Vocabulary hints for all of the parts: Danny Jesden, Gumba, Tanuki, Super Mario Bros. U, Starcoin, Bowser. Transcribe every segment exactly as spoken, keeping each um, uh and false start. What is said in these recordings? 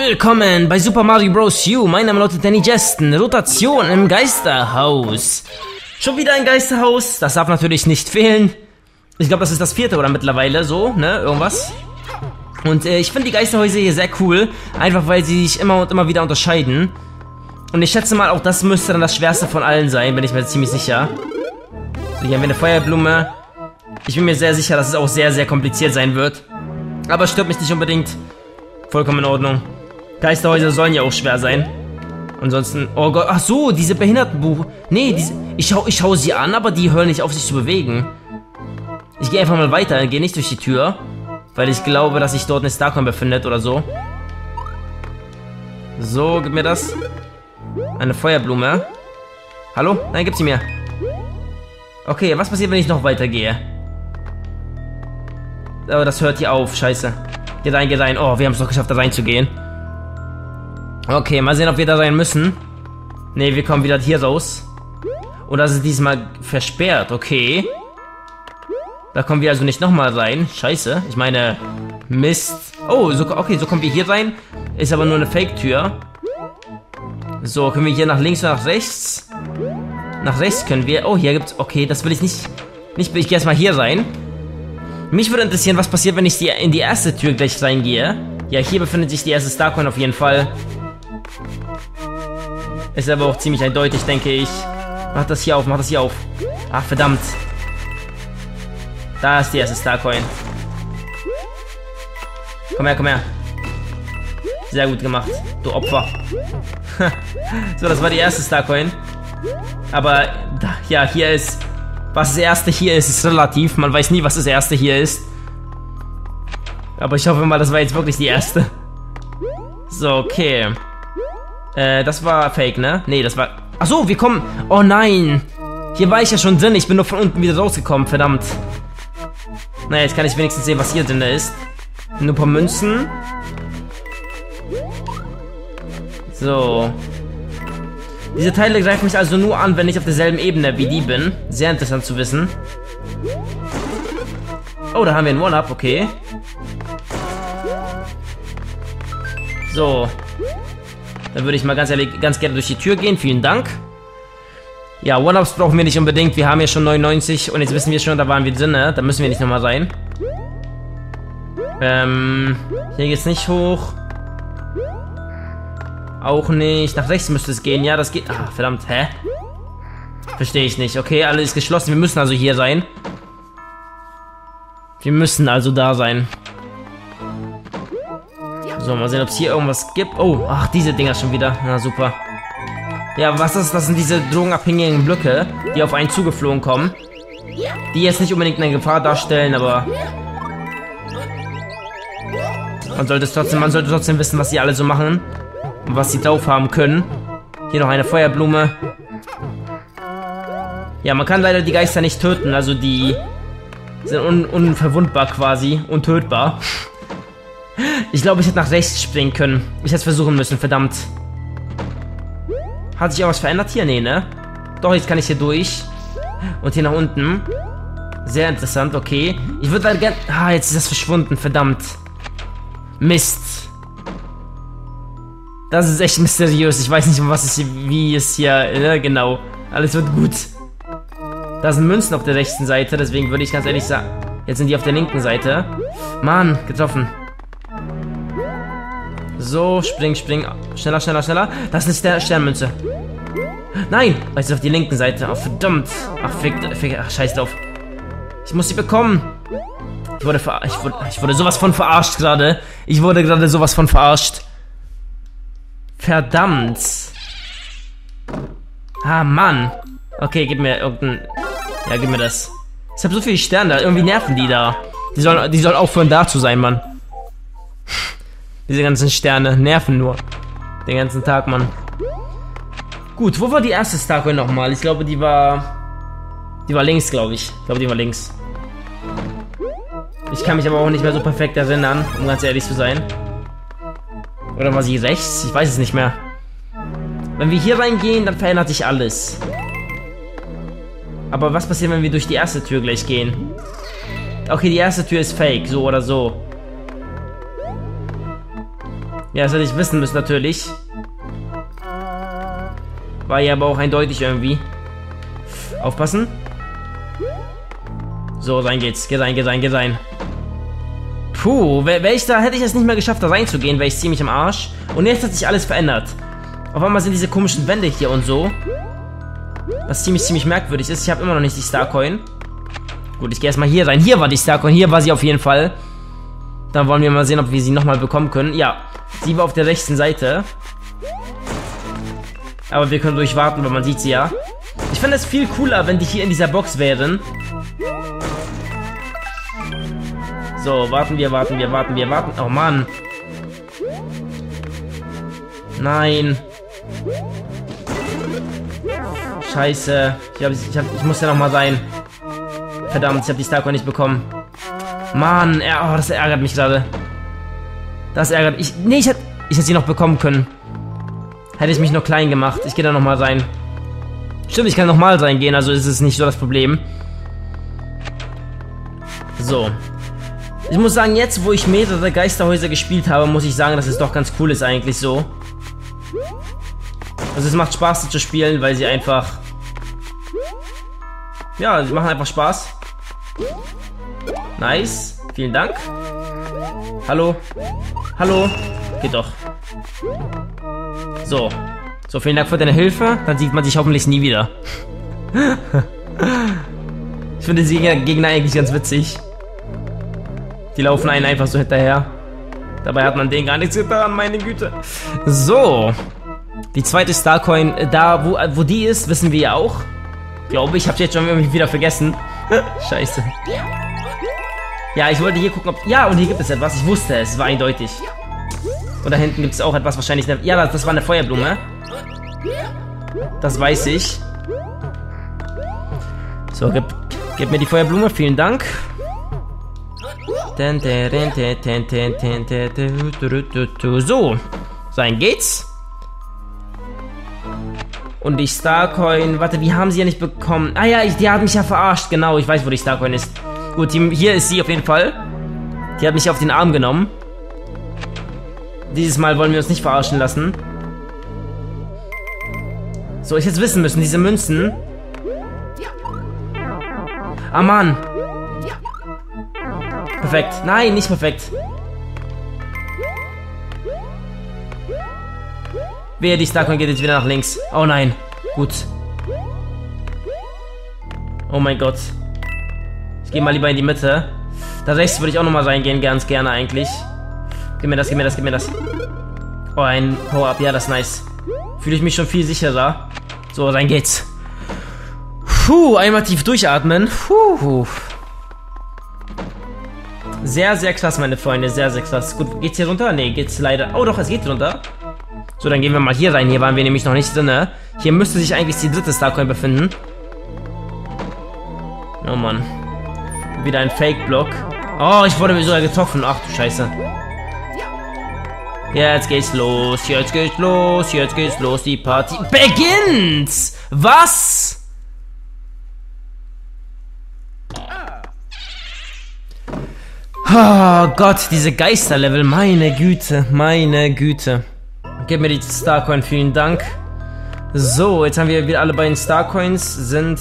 Willkommen bei Super Mario Bros. U. Mein Name lautet Danny Jesden. Rotation im Geisterhaus. Schon wieder ein Geisterhaus. Das darf natürlich nicht fehlen. Ich glaube, das ist das vierte oder mittlerweile so, ne? Irgendwas. Und äh, ich finde die Geisterhäuser hier sehr cool. Einfach, weil sie sich immer und immer wieder unterscheiden. Und ich schätze mal, auch das müsste dann das schwerste von allen sein. Bin ich mir ziemlich sicher. So, hier haben wir eine Feuerblume. Ich bin mir sehr sicher, dass es auch sehr, sehr kompliziert sein wird. Aber es stört mich nicht unbedingt. Vollkommen in Ordnung. Geisterhäuser sollen ja auch schwer sein. Ansonsten... Oh Gott. Ach so, diese Behindertenbuch... Nee, diese, ich, schau, ich schau sie an, aber die hören nicht auf, sich zu bewegen. Ich gehe einfach mal weiter. Gehe nicht durch die Tür. Weil ich glaube, dass sich dort eine Starcoin befindet oder so. So, gib mir das. Eine Feuerblume. Hallo? Nein, gib sie mir. Okay, was passiert, wenn ich noch weitergehe? Oh, das hört hier auf. Scheiße. Geht rein, geht rein. Oh, wir haben es doch geschafft, da reinzugehen. Okay, mal sehen, ob wir da rein müssen. Ne, wir kommen wieder hier raus. Und das ist diesmal versperrt. Okay. Da kommen wir also nicht nochmal rein. Scheiße. Ich meine, Mist. Oh, so, okay, so kommen wir hier rein. Ist aber nur eine Fake-Tür. So, können wir hier nach links oder nach rechts? Nach rechts können wir... Oh, hier gibt's... Okay, das will ich nicht... nicht ich gehe erstmal hier rein. Mich würde interessieren, was passiert, wenn ich die, in die erste Tür gleich reingehe. Ja, hier befindet sich die erste Starcoin auf jeden Fall. Ist aber auch ziemlich eindeutig, denke ich. Mach das hier auf, mach das hier auf. Ach, verdammt. Da ist die erste Starcoin. Komm her, komm her. Sehr gut gemacht, du Opfer. So, das war die erste Starcoin. Aber, ja, hier ist... Was das erste hier ist, ist relativ. Man weiß nie, was das erste hier ist. Aber ich hoffe mal, das war jetzt wirklich die erste. So, okay. Äh, das war Fake, ne? Ne, das war... Achso, wir kommen... Oh nein! Hier war ich ja schon drin. Ich bin nur von unten wieder rausgekommen, verdammt. Naja, jetzt kann ich wenigstens sehen, was hier drin ist. Nur ein paar Münzen. So. Diese Teile greifen mich also nur an, wenn ich auf derselben Ebene wie die bin. Sehr interessant zu wissen. Oh, da haben wir einen One-Up, okay. So. Dann würde ich mal ganz ehrlich, ganz gerne durch die Tür gehen. Vielen Dank. Ja, One-Ups brauchen wir nicht unbedingt. Wir haben hier schon neunundneunzig und jetzt wissen wir schon, da waren wir drin, ne? Da müssen wir nicht nochmal rein. Ähm, hier geht's nicht hoch. Auch nicht. Nach rechts müsste es gehen. Ja, das geht... Ah, verdammt. Hä? Verstehe ich nicht. Okay, alles ist geschlossen. Wir müssen also hier sein. Wir müssen also da sein. So, mal sehen, ob es hier irgendwas gibt. Oh, ach, diese Dinger schon wieder. Na, super. Ja, was ist das? Das sind diese drogenabhängigen Blöcke, die auf einen zugeflogen kommen. Die jetzt nicht unbedingt eine Gefahr darstellen, aber... Man sollte trotzdem, man sollte trotzdem wissen, was sie alle so machen. Was sie drauf haben können. Hier noch eine Feuerblume. Ja, man kann leider die Geister nicht töten. Also die sind un unverwundbar quasi. Untötbar. Ich glaube, ich hätte nach rechts springen können. Ich hätte es versuchen müssen, verdammt. Hat sich auch was verändert hier? Nee, ne? Doch, jetzt kann ich hier durch. Und hier nach unten. Sehr interessant, okay. Ich würde dann gerne... Ah, jetzt ist das verschwunden, verdammt. Mist. Das ist echt mysteriös. Ich weiß nicht, was es hier, wie es hier... Ne, genau. Alles wird gut. Da sind Münzen auf der rechten Seite. Deswegen würde ich ganz ehrlich sagen... Jetzt sind die auf der linken Seite. Mann, getroffen. So, spring, spring. Schneller, schneller, schneller. Das ist eine Sternmünze. Nein! Weißt du, auf die linken Seite. Oh, verdammt. Ach, fick, fick, ach, scheiß drauf. Ich muss sie bekommen. Ich wurde ver... Ich wurde, ich wurde sowas von verarscht gerade. Ich wurde gerade sowas von verarscht. Verdammt. Ah, Mann. Okay, gib mir irgendein... Ja, gib mir das. Ich habe so viele Sterne da. Irgendwie nerven die da. Die sollen, die sollen aufhören, da zu sein, Mann. Diese ganzen Sterne nerven nur. Den ganzen Tag, Mann. Gut, wo war die erste Starcoin nochmal? Ich glaube, die war... Die war links, glaube ich. Ich glaube, die war links. Ich kann mich aber auch nicht mehr so perfekt erinnern, um ganz ehrlich zu sein. Oder war sie rechts? Ich weiß es nicht mehr. Wenn wir hier reingehen, dann verändert sich alles. Aber was passiert, wenn wir durch die erste Tür gleich gehen? Okay, die erste Tür ist fake, so oder so. Ja, das hätte ich wissen müssen, natürlich. War ja aber auch eindeutig irgendwie. Aufpassen. So, rein geht's. Geh rein, geh rein, geh rein. Puh, wär ich da, hätte ich es nicht mehr geschafft, da reinzugehen, wäre ich ziemlich am Arsch. Und jetzt hat sich alles verändert. Auf einmal sind diese komischen Wände hier und so. Was ziemlich, ziemlich merkwürdig ist. Ich habe immer noch nicht die Starcoin. Gut, ich gehe erstmal hier rein. Hier war die Starcoin, hier war sie auf jeden Fall. Dann wollen wir mal sehen, ob wir sie nochmal bekommen können. Ja, sie war auf der rechten Seite. Aber wir können durchwarten, weil man sieht sie ja. Ich fände es viel cooler, wenn die hier in dieser Box wären. So, warten wir, warten wir, warten wir, warten. Oh Mann. Nein. Scheiße. Ich, hab, ich, hab, ich muss ja nochmal rein. Verdammt, ich habe die Starcoin nicht bekommen. Mann, oh, das ärgert mich gerade. Das ärgert mich. Nee, ich hätte ich hätt sie noch bekommen können. Hätte ich mich noch klein gemacht. Ich gehe da nochmal rein. Stimmt, ich kann nochmal reingehen, also ist es nicht so das Problem. So. Ich muss sagen, jetzt, wo ich mehrere Geisterhäuser gespielt habe, muss ich sagen, dass es doch ganz cool ist eigentlich so. Also es macht Spaß, sie zu spielen, weil sie einfach... Ja, sie machen einfach Spaß. Nice. Vielen Dank. Hallo. Hallo. Geht doch. So. So, vielen Dank für deine Hilfe. Dann sieht man sich hoffentlich nie wieder. Ich finde die Gegner eigentlich ganz witzig. Die laufen einen einfach so hinterher. Dabei hat man denen gar nichts getan, meine Güte. So. Die zweite Starcoin, da wo, wo die ist, wissen wir ja auch. Glaube ich, hab's jetzt schon irgendwie wieder vergessen. Scheiße. Ja, ich wollte hier gucken, ob... Ja, und hier gibt es etwas. Ich wusste es, es war eindeutig. Und da hinten gibt es auch etwas wahrscheinlich... Ne... Ja, das, das war eine Feuerblume. Das weiß ich. So, gib, gib mir die Feuerblume. Vielen Dank. So, rein geht's. Und die Starcoin... Warte, die haben sie ja nicht bekommen. Ah ja, ich, die hat mich ja verarscht. Genau, ich weiß, wo die Starcoin ist. Gut, die, hier ist sie auf jeden Fall. Die hat mich auf den Arm genommen. Dieses Mal wollen wir uns nicht verarschen lassen. So, ich hätte es wissen müssen, diese Münzen. Ah, Mann. Perfekt. Nein, nicht perfekt. Wehe, die Starcoin geht jetzt wieder nach links. Oh nein. Gut. Oh mein Gott. Ich gehe mal lieber in die Mitte. Da rechts würde ich auch nochmal reingehen, ganz gerne eigentlich. Gib mir das, gib mir das, gib mir das. Oh, ein Power-Up. Ja, das ist nice. Fühle ich mich schon viel sicherer. So, rein geht's. Puh, einmal tief durchatmen. Puh. Sehr, sehr krass, meine Freunde. Sehr, sehr krass. Gut, geht's hier runter? Nee, geht's leider... Oh doch, es geht runter. So, dann gehen wir mal hier rein. Hier waren wir nämlich noch nicht drin. Hier müsste sich eigentlich die dritte Starcoin befinden. Oh Mann. Wieder ein Fake-Block. Oh, ich wurde mir sogar getroffen. Ach du Scheiße. Jetzt geht's los, jetzt geht's los, jetzt geht's los, die Party beginnt! Was? Oh Gott, diese Geisterlevel, meine Güte, meine Güte. Gib mir die Starcoin, vielen Dank. So, jetzt haben wir wieder alle beiden Starcoins, sind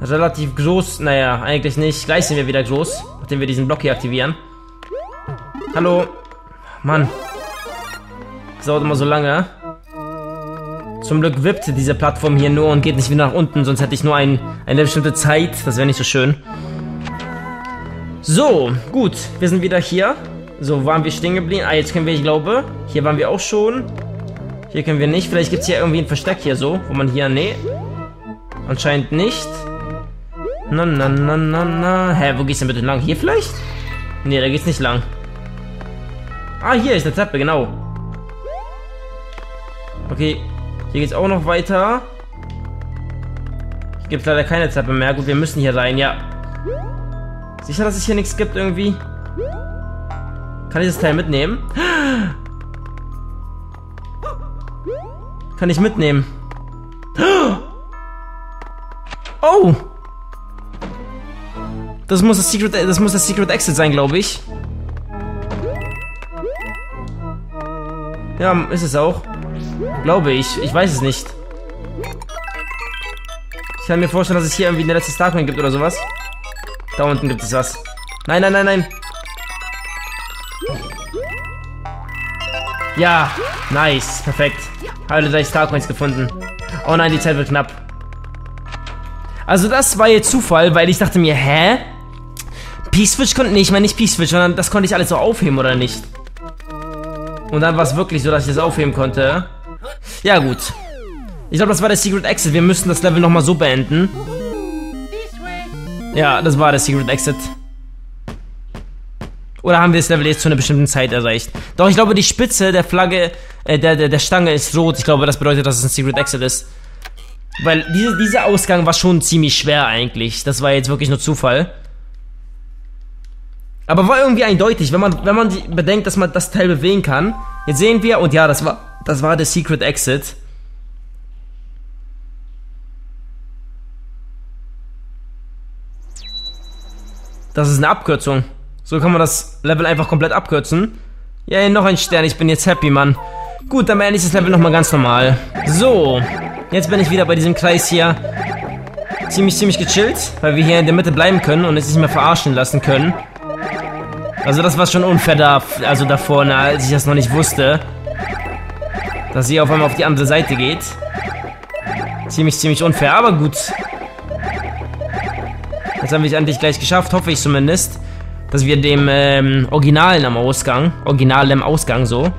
relativ groß, naja, eigentlich nicht. Gleich sind wir wieder groß, nachdem wir diesen Block hier aktivieren. Hallo. Mann. Das dauert immer so lange. Zum Glück wippt diese Plattform hier nur und geht nicht wieder nach unten, sonst hätte ich nur ein, eine bestimmte Zeit. Das wäre nicht so schön. So, gut. Wir sind wieder hier. So, waren wir stehen geblieben? Ah, jetzt können wir, ich glaube, hier waren wir auch schon. Hier können wir nicht. Vielleicht gibt es hier irgendwie ein Versteck hier so, wo man hier... Nee. Anscheinend nicht. Na, na, na, na, na. Hä, wo geht's denn bitte lang? Hier vielleicht? Nee, da geht's nicht lang. Ah, hier ist eine Treppe, genau. Okay, hier geht's auch noch weiter. Hier gibt es leider keine Treppe mehr. Gut, wir müssen hier rein, ja. Sicher, dass es hier nichts gibt irgendwie? Kann ich das Teil mitnehmen? Kann ich mitnehmen? Oh! Das muss das Secret, das muss das Secret Exit sein, glaube ich. Ja, ist es auch. Glaube ich. Ich weiß es nicht. Ich kann mir vorstellen, dass es hier irgendwie eine letzte Starcoin gibt oder sowas. Da unten gibt es was. Nein, nein, nein, nein. Ja, nice. Perfekt. Habe gleich Starcoins gefunden. Oh nein, die Zeit wird knapp. Also das war jetzt Zufall, weil ich dachte mir, hä? P-Switch konnte nicht, ich meine nicht P-Switch, sondern das konnte ich alles so aufheben, oder nicht? Und dann war es wirklich so, dass ich das aufheben konnte. Ja, gut. Ich glaube, das war der Secret Exit. Wir müssen das Level nochmal so beenden. Ja, das war der Secret Exit. Oder haben wir das Level jetzt zu einer bestimmten Zeit erreicht? Doch, ich glaube, die Spitze der Flagge, äh, der, der, der Stange ist rot. Ich glaube, das bedeutet, dass es ein Secret Exit ist. Weil diese, dieser Ausgang war schon ziemlich schwer eigentlich. Das war jetzt wirklich nur Zufall. Aber war irgendwie eindeutig, wenn man, wenn man bedenkt, dass man das Teil bewegen kann. Jetzt sehen wir, und ja, das war, das war der Secret Exit. Das ist eine Abkürzung. So kann man das Level einfach komplett abkürzen. Ja, noch ein Stern, ich bin jetzt happy, Mann. Gut, dann beende ich das Level nochmal ganz normal. So, jetzt bin ich wieder bei diesem Kreis hier. Ziemlich, ziemlich gechillt, weil wir hier in der Mitte bleiben können und es nicht mehr verarschen lassen können. Also das war schon unfair da, also da vorne, als ich das noch nicht wusste. Dass sie auf einmal auf die andere Seite geht. Ziemlich, ziemlich unfair, aber gut. Jetzt haben wir es endlich gleich geschafft, hoffe ich zumindest. Dass wir dem ähm, Originalen am Ausgang, originalem Ausgang so,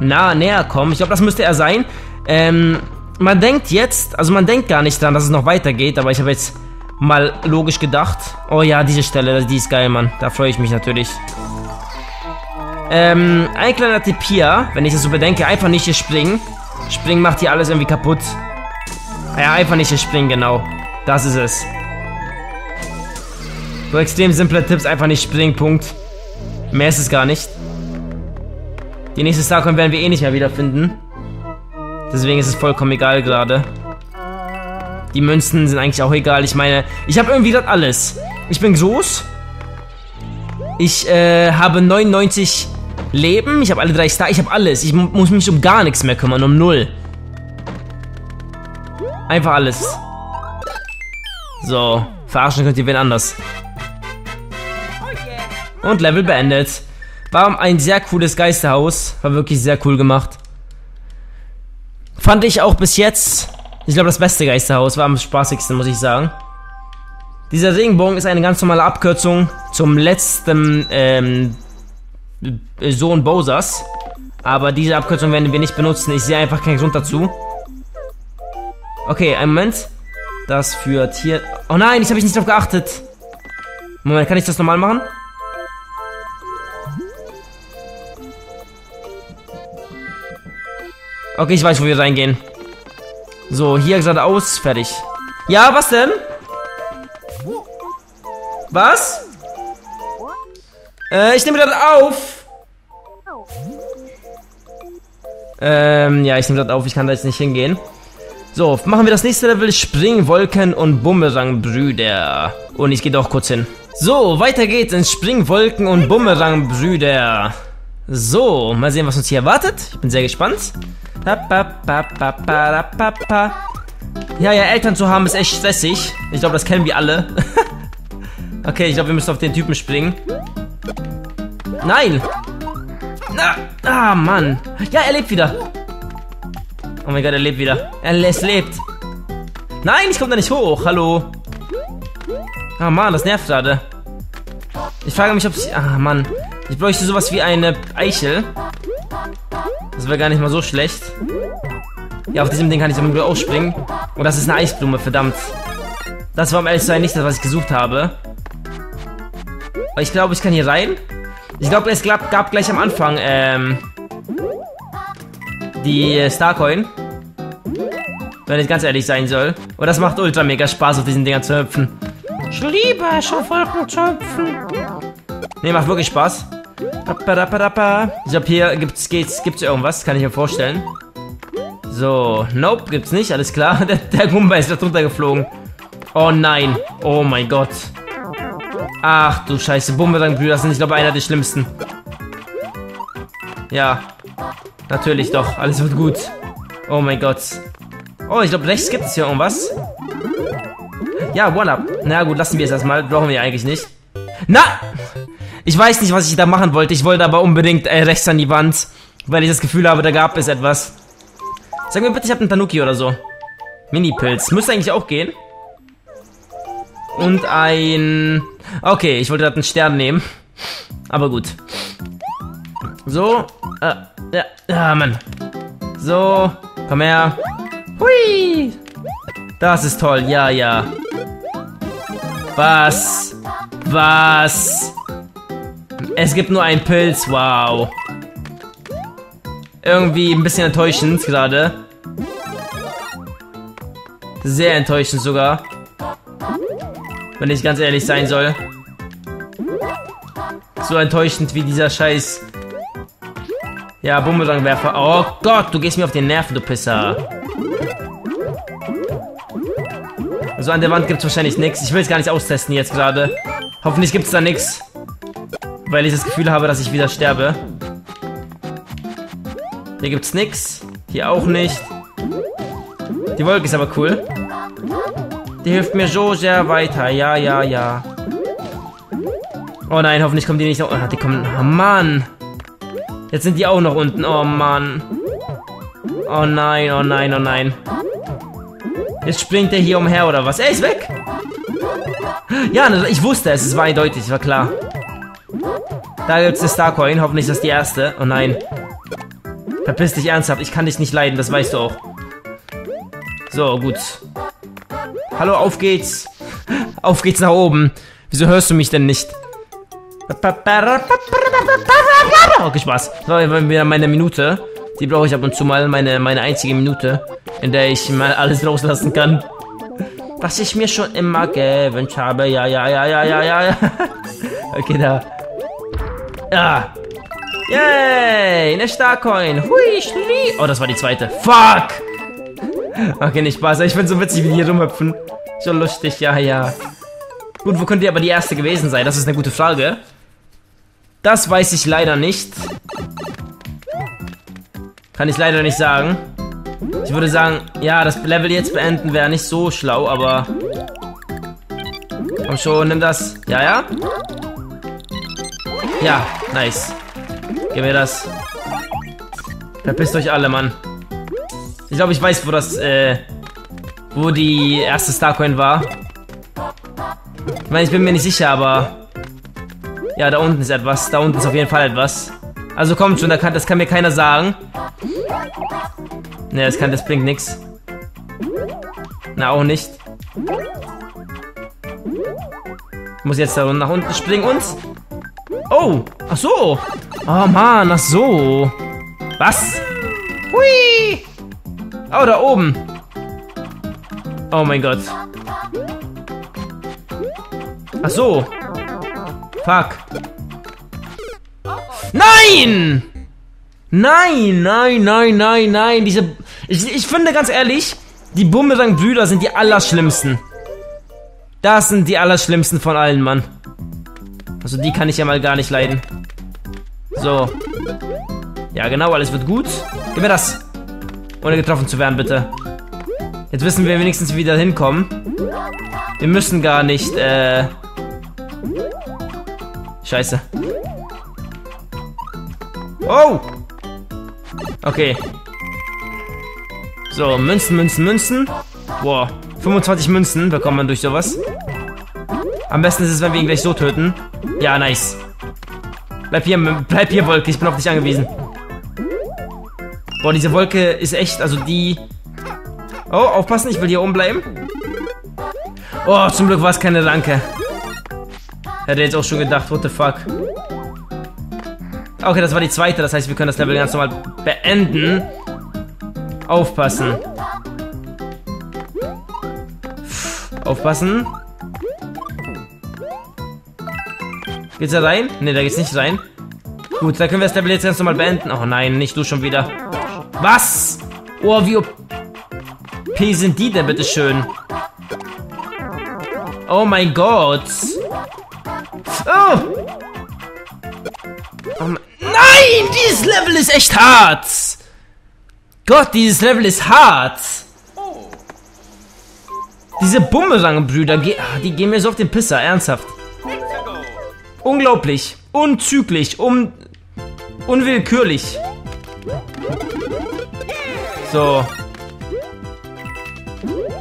na, näher kommen. Ich glaube, das müsste er sein. Ähm, man denkt jetzt, also man denkt gar nicht dran, dass es noch weitergeht, aber ich habe jetzt mal logisch gedacht. Oh ja, diese Stelle, die ist geil, Mann. Da freue ich mich natürlich. Ähm, ein kleiner Tipp hier, wenn ich das so bedenke, einfach nicht hier springen. Springen macht hier alles irgendwie kaputt. Ja, einfach nicht hier springen, genau. Das ist es. So extrem simple Tipps, einfach nicht springen, Punkt. Mehr ist es gar nicht. Die nächste Starcoin werden wir eh nicht mehr wiederfinden. Deswegen ist es vollkommen egal gerade. Die Münzen sind eigentlich auch egal. Ich meine, ich habe irgendwie gerade alles. Ich bin groß. Ich äh, habe neunundneunzig Leben. Ich habe alle drei Star. Ich habe alles. Ich muss mich um gar nichts mehr kümmern. Um null. Einfach alles. So. Verarschen könnt ihr wen anders. Und Level beendet. War ein sehr cooles Geisterhaus. War wirklich sehr cool gemacht. Fand ich auch bis jetzt... Ich glaube, das beste Geisterhaus war am spaßigsten, muss ich sagen. Dieser Regenbogen ist eine ganz normale Abkürzung zum letzten ähm, Sohn Bowsers. Aber diese Abkürzung werden wir nicht benutzen. Ich sehe einfach keinen Grund dazu. Okay, einen Moment. Das führt hier... Oh nein, ich habe nicht drauf geachtet. Moment, kann ich das normal machen? Okay, ich weiß, wo wir reingehen. So, hier geradeaus, fertig. Ja, was denn? Was? Äh, ich nehme gerade auf. Ähm, ja, ich nehme gerade auf, ich kann da jetzt nicht hingehen. So, machen wir das nächste Level, Springwolken und Bumerangbrüder. Und ich gehe doch kurz hin. So, weiter geht's in Springwolken und Bumerangbrüder. So, mal sehen, was uns hier erwartet. Ich bin sehr gespannt. Ja, ja, Eltern zu haben ist echt stressig. Ich glaube, das kennen wir alle. Okay, ich glaube, wir müssen auf den Typen springen. Nein! Ah, ah, Mann. Ja, er lebt wieder. Oh mein Gott, er lebt wieder. Er es lebt. Nein, ich komme da nicht hoch. Hallo. Ah, Mann, das nervt gerade. Ich frage mich, ob ich... Ah, Mann. Ich bräuchte sowas wie eine Eichel. Das wäre gar nicht mal so schlecht. Ja, auf diesem Ding kann ich zum Glück auch springen. Und das ist eine Eisblume, verdammt. Das war am ehrlich sein nicht das, was ich gesucht habe. Aber ich glaube, ich kann hier rein. Ich glaube, es gab, gab gleich am Anfang ähm, die Starcoin. Wenn ich ganz ehrlich sein soll. Und das macht ultra mega Spaß, auf diesen Dingern zu hüpfen. Ich liebe schon Wolken zu hüpfen. Ne, macht wirklich Spaß. Ich glaube, hier gibt's, geht's, gibt's irgendwas, kann ich mir vorstellen. So, nope, gibt's nicht, alles klar. Der, der Gumba ist da drunter geflogen. Oh nein, oh mein Gott. Ach du Scheiße, Bumerangbrüder sind, ich glaube, einer der schlimmsten. Ja, natürlich doch. Alles wird gut. Oh mein Gott. Oh, ich glaube, rechts gibt es hier irgendwas. Ja, One-Up. Na gut, lassen wir es erstmal. Brauchen wir eigentlich nicht. Na! Ich weiß nicht, was ich da machen wollte. Ich wollte aber unbedingt äh, rechts an die Wand. Weil ich das Gefühl habe, da gab es etwas. Sag mir bitte, ich habe einen Tanuki oder so. Mini-Pilz. Müsste eigentlich auch gehen. Und ein... Okay, ich wollte da einen Stern nehmen. Aber gut. So. Äh, ja. Ah, Mann. So. Komm her. Hui. Das ist toll. Ja, ja. Was? Was? Es gibt nur einen Pilz. Wow. Irgendwie ein bisschen enttäuschend gerade. Sehr enttäuschend sogar. Wenn ich ganz ehrlich sein soll. So enttäuschend wie dieser Scheiß. Ja, Bumerangwerfer. Oh Gott, du gehst mir auf den Nerv, du Pisser. So, an der Wand gibt es wahrscheinlich nichts. Ich will es gar nicht austesten jetzt gerade. Hoffentlich gibt es da nichts. Weil ich das Gefühl habe, dass ich wieder sterbe. Hier gibt es nichts. Hier auch nicht. Die Wolke ist aber cool. Die hilft mir so sehr weiter. Ja, ja, ja. Oh nein, hoffentlich kommen die nicht noch... Oh, die kommen... Oh Mann. Jetzt sind die auch noch unten. Oh Mann. Oh nein, oh nein, oh nein. Jetzt springt der hier umher oder was? Er ist weg. Ja, ich wusste es. Es war eindeutig, war klar. Da gibt es eine Starcoin. Hoffentlich ist das die erste. Oh nein. Verpiss dich ernsthaft. Ich kann dich nicht leiden. Das weißt du auch. So, gut. Hallo, auf geht's. Auf geht's nach oben. Wieso hörst du mich denn nicht? Okay, Spaß. Das war wieder meine Minute. Die brauche ich ab und zu mal. Meine, meine einzige Minute, in der ich mal alles loslassen kann. Was ich mir schon immer gewünscht habe. Ja, ja, ja, ja, ja, ja, ja. Okay, da. Ja. Yay, eine Starcoin. Hui, schlie. Oh, das war die zweite. Fuck. Okay, nicht Spaß. Ich finde so witzig, wie die hier rumhüpfen. So lustig, ja, ja. Gut, wo könnte aber die erste gewesen sein? Das ist eine gute Frage. Das weiß ich leider nicht. Kann ich leider nicht sagen. Ich würde sagen, ja, das Level jetzt beenden wäre nicht so schlau, aber... Komm schon, nimm das. Ja, ja? Ja, nice. Gib mir das. Verpisst euch alle, Mann. Ich glaube, ich weiß, wo das, äh, wo die erste Starcoin war. Ich meine, ich bin mir nicht sicher, aber... Ja, da unten ist etwas. Da unten ist auf jeden Fall etwas. Also kommt schon, da kann, das kann mir keiner sagen. Ne, das kann, das bringt nichts. Na, auch nicht. Ich muss jetzt da nach unten springen und... Oh, ach so. Oh Mann, ach so. Was? Hui! Oh, da oben. Oh mein Gott. Ach so. Fuck. Nein! Nein, nein, nein, nein, nein. Diese. Ich, ich finde ganz ehrlich, die Bumerang-Brüder sind die allerschlimmsten. Das sind die allerschlimmsten von allen, Mann. Also die kann ich ja mal gar nicht leiden. So. Ja, genau, alles wird gut. Gib mir das. Ohne getroffen zu werden, bitte. Jetzt wissen wir wenigstens, wie wir da hinkommen. Wir müssen gar nicht, äh... Scheiße. Oh! Okay. So, Münzen, Münzen, Münzen. Boah, fünfundzwanzig Münzen bekommt man durch sowas. Am besten ist es, wenn wir ihn gleich so töten. Ja, nice. Bleib hier, bleib hier, Wolke. Ich bin auf dich angewiesen. Boah, diese Wolke ist echt, also die... Oh, aufpassen, ich will hier oben bleiben. Oh, zum Glück war es keine Ranke. Hätte jetzt auch schon gedacht, what the fuck. Okay, das war die zweite, das heißt, wir können das Level ganz normal beenden. Aufpassen. Pff, aufpassen. Geht's da rein? Ne, da geht's nicht rein. Gut, da können wir das Level jetzt ganz normal beenden. Oh nein, nicht du schon wieder. Was? Oh, wie O P sind die denn, bitteschön? Oh mein Gott. Oh! Oh mein... Nein, dieses Level ist echt hart. Gott, dieses Level ist hart. Diese Bumerang-Brüder, die gehen mir so auf den Pisser, ernsthaft. Unglaublich, unzüglich, un unwillkürlich. So.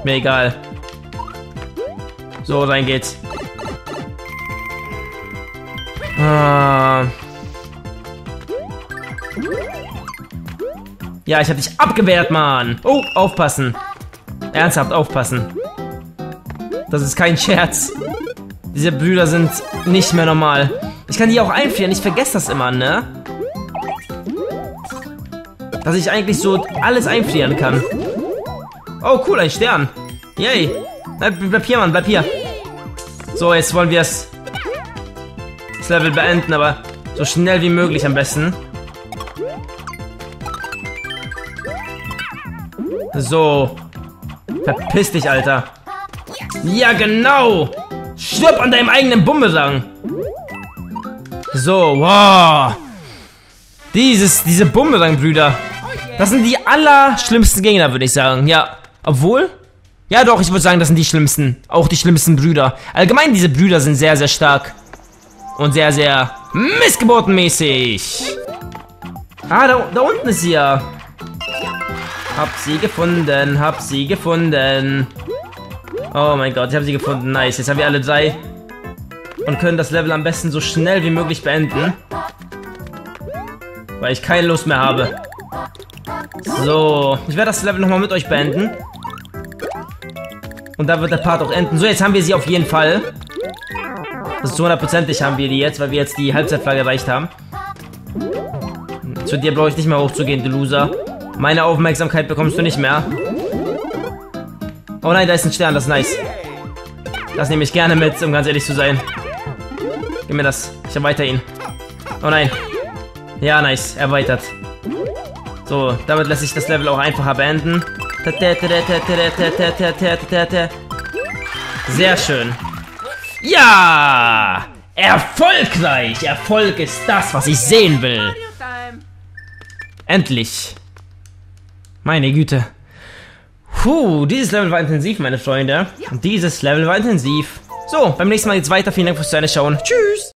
Mir egal. So, rein geht's. Ah. Ja, ich hab dich abgewehrt, Mann. Oh, aufpassen. Ernsthaft, aufpassen. Das ist kein Scherz. Diese Brüder sind nicht mehr normal. Ich kann die auch einfrieren. Ich vergesse das immer, ne? Dass ich eigentlich so alles einfrieren kann. Oh, cool, ein Stern. Yay. Bleib hier, Mann, bleib hier. So, jetzt wollen wir das Level beenden, aber so schnell wie möglich am besten. So. Verpiss dich, Alter. Ja, genau. Stirb an deinem eigenen Bumerang. So, wow. Dieses, diese Bumerang-Brüder. Das sind die allerschlimmsten Gegner, würde ich sagen. Ja, obwohl... Ja, doch, ich würde sagen, das sind die schlimmsten. Auch die schlimmsten Brüder. Allgemein, diese Brüder sind sehr, sehr stark. Und sehr, sehr missgeburtenmäßig. Ah, da, da unten ist sie ja. Hab sie gefunden, hab sie gefunden. Oh mein Gott, ich hab sie gefunden. Nice, jetzt haben wir alle drei. Und können das Level am besten so schnell wie möglich beenden. Weil ich keine Lust mehr habe. So, ich werde das Level nochmal mit euch beenden. Und dann wird der Part auch enden. So, jetzt haben wir sie auf jeden Fall. Das ist hundertprozentig haben wir die jetzt, weil wir jetzt die Halbzeitflagge erreicht haben. Zu dir brauche ich nicht mehr hochzugehen, du Loser. Meine Aufmerksamkeit bekommst du nicht mehr. Oh nein, da ist ein Stern, das ist nice. Das nehme ich gerne mit, um ganz ehrlich zu sein. Gib mir das, ich erweitere ihn. Oh nein. Ja, nice, erweitert. So, damit lässt sich das Level auch einfacher beenden. Sehr schön. Ja! Erfolgreich! Erfolg ist das, was ich sehen will. Endlich. Meine Güte. Puh, dieses Level war intensiv, meine Freunde. Dieses Level war intensiv. So, beim nächsten Mal geht's weiter. Vielen Dank fürs Zuschauen. Tschüss!